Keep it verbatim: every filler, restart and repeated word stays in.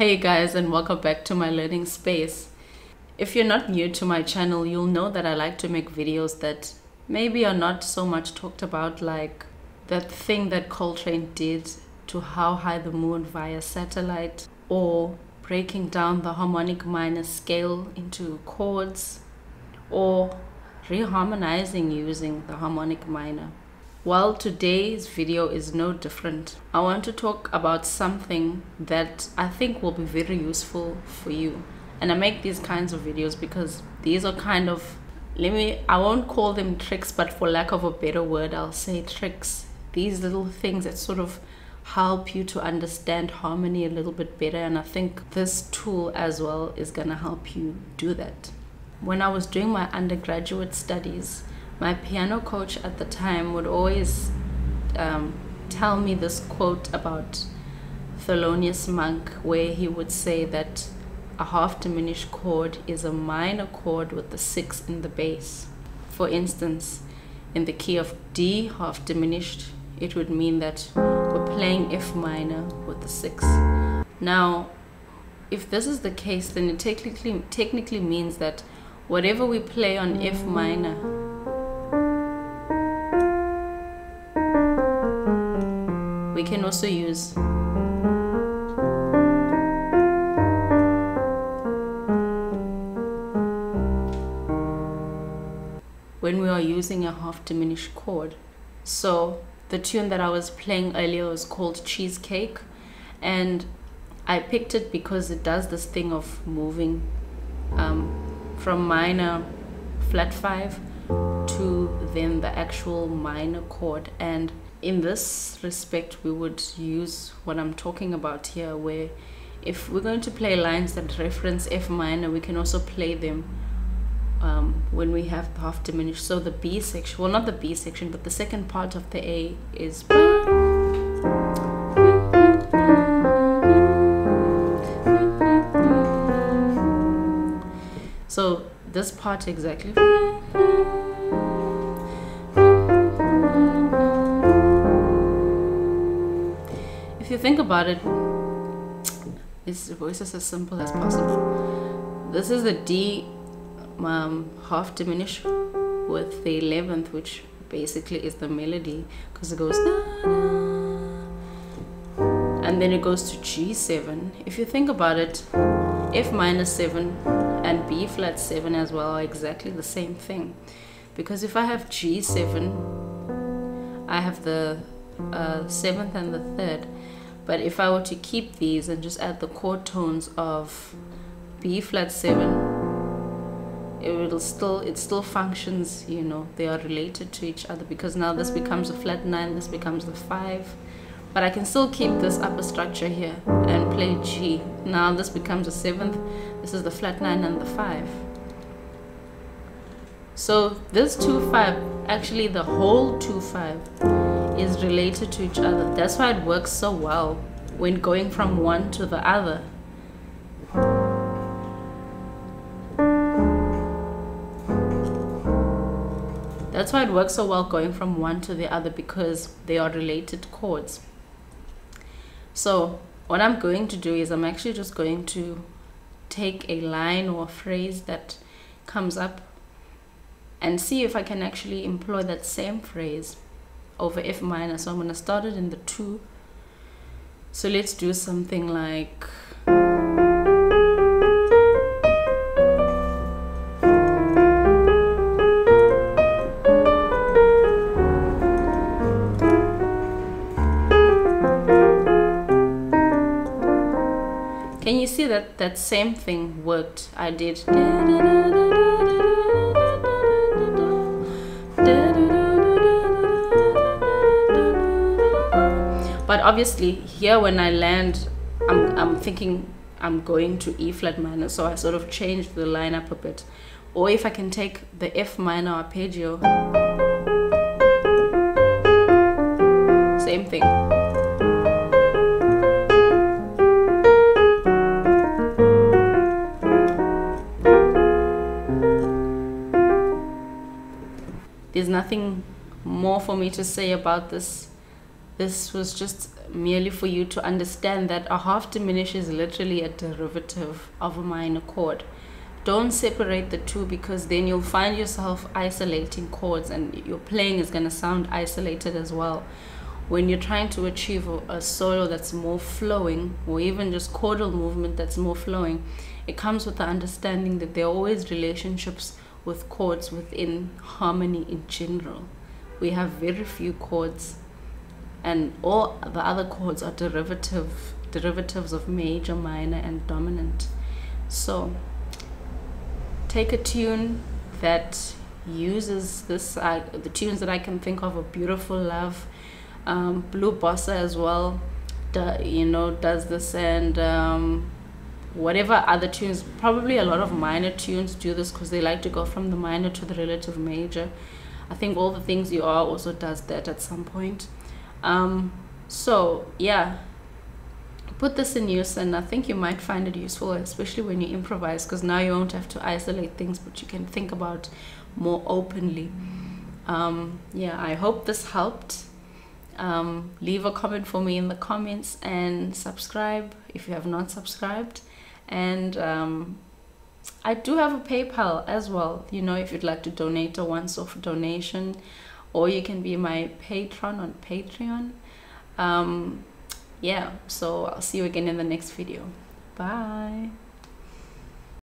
Hey guys, and welcome back to my learning space. If you're not new to my channel, you'll know that I like to make videos that maybe are not so much talked about, like that thing that Coltrane did to How High the Moon via satellite, or breaking down the harmonic minor scale into chords, or reharmonizing using the harmonic minor. Well, today's video is no different. I want to talk about something that I think will be very useful for you. And I make these kinds of videos because these are kind of, let me, I won't call them tricks, but for lack of a better word, I'll say tricks. These little things that sort of help you to understand harmony a little bit better. And I think this tool as well is gonna help you do that. When I was doing my undergraduate studies, my piano coach at the time would always um, tell me this quote about Thelonious Monk, where he would say that a half diminished chord is a minor chord with the six in the bass. For instance, in the key of D, half diminished, it would mean that we're playing F minor with the six. Now, if this is the case, then it technically, technically means that whatever we play on F minor, we can also use when we are using a half diminished chord. So the tune that I was playing earlier was called Cheesecake, and I picked it because it does this thing of moving um, from minor flat five to then the actual minor chord. And in this respect, we would use what I'm talking about here, where if we're going to play lines that reference F minor, we can also play them um, when we have half diminished. So the B section, well, not the B section, but the second part of the A is, so this part exactly. If you think about it, this voice is as simple as possible. This is the D um, half diminished with the eleventh, which basically is the melody, because it goes and then it goes to G seven. If you think about it, F minor seven and B flat seven as well are exactly the same thing, because if I have G seven, I have the uh, seventh and the third. But if I were to keep these and just add the chord tones of B flat seven, it will still it still functions, you know, they are related to each other, because now this becomes a flat nine, this becomes the five. But I can still keep this upper structure here and play G. Now this becomes a seventh, this is the flat nine and the five. So this two five, actually the whole two five, is related to each other. That's why it works so well when going from one to the other. That's why it works so well going from one to the other, because they are related chords. So what I'm going to do is I'm actually just going to take a line or a phrase that comes up and see if I can actually employ that same phrase over F minor. So I'm going to start it in the two. So let's do something like, can you see that that same thing worked? I did but obviously here when I land, I'm, I'm thinking I'm going to E flat minor, so I sort of changed the line up a bit. Or if I can take the F minor arpeggio, same thing. There's nothing more for me to say about this This was just merely for you to understand that a half diminished is literally a derivative of a minor chord. Don't separate the two, because then you'll find yourself isolating chords and your playing is going to sound isolated as well. When you're trying to achieve a solo that's more flowing, or even just chordal movement that's more flowing, it comes with the understanding that there are always relationships with chords within harmony in general. We have very few chords, and all the other chords are derivative derivatives of major, minor, and dominant. So take a tune that uses this, uh, the tunes that I can think of are Beautiful Love, um, Blue Bossa as well, do, you know, does this, and um, whatever other tunes, probably a lot of minor tunes do this because they like to go from the minor to the relative major. I think All the Things You Are also does that at some point. Um, so yeah, put this in use, and I think you might find it useful, especially when you improvise, because now you won't have to isolate things, but you can think about more openly. Um, yeah, I hope this helped. Um, leave a comment for me in the comments, and subscribe if you have not subscribed. And um, I do have a PayPal as well, you know, if you'd like to donate a once-off donation, or you can be my patron on Patreon. Um, Yeah, so I'll see you again in the next video. Bye.